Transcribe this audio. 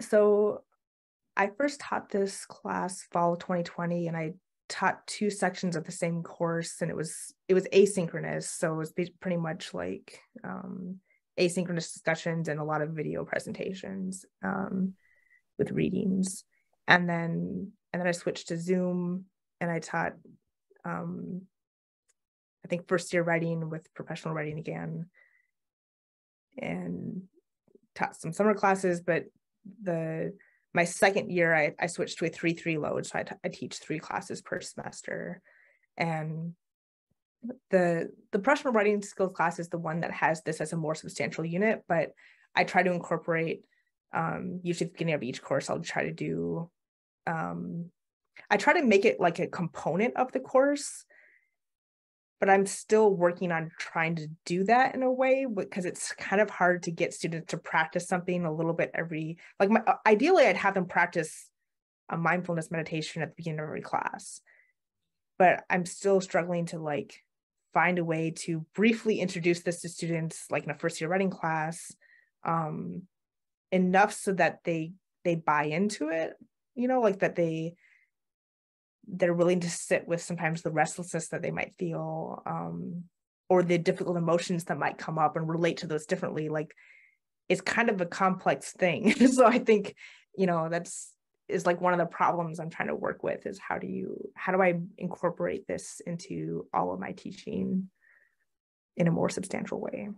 So I first taught this class fall 2020, and I taught two sections of the same course, and it was asynchronous. So it was pretty much like asynchronous discussions and a lot of video presentations with readings. And then I switched to Zoom, and I taught, I think, first year writing with professional writing again, and taught some summer classes. But my second year, I switched to a 3-3 load. So I teach 3 classes per semester. And the professional writing skills class is the one that has this as a more substantial unit, but I try to incorporate, usually at the beginning of each course, I'll try to do, I try to make it like a component of the course, but I'm still working on trying to do that in a way, because it's kind of hard to get students to practice something a little bit every, like ideally I'd have them practice a mindfulness meditation at the beginning of every class, but I'm still struggling to like find a way to briefly introduce this to students, like in a first year writing class, enough so that they buy into it, you know, like that they're willing to sit with sometimes the restlessness that they might feel, or the difficult emotions that might come up, and relate to those differently. Like, it's kind of a complex thing. So I think, you know, is like one of the problems I'm trying to work with, is how do I incorporate this into all of my teaching in a more substantial way?